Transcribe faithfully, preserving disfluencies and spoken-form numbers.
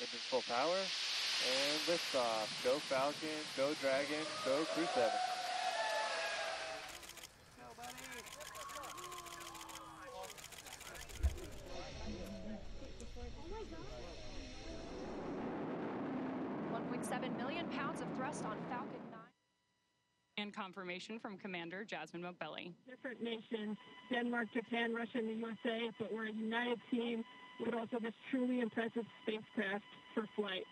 Engine full power, and liftoff. Go Falcon, go Dragon, go Crew seven. one point seven million pounds of thrust on Falcon nine. And confirmation from Commander Jasmine Mokbelli. Different nations, Denmark, Japan, Russia, and the U S A, but we're a united team with also this truly impressive spacecraft for flight.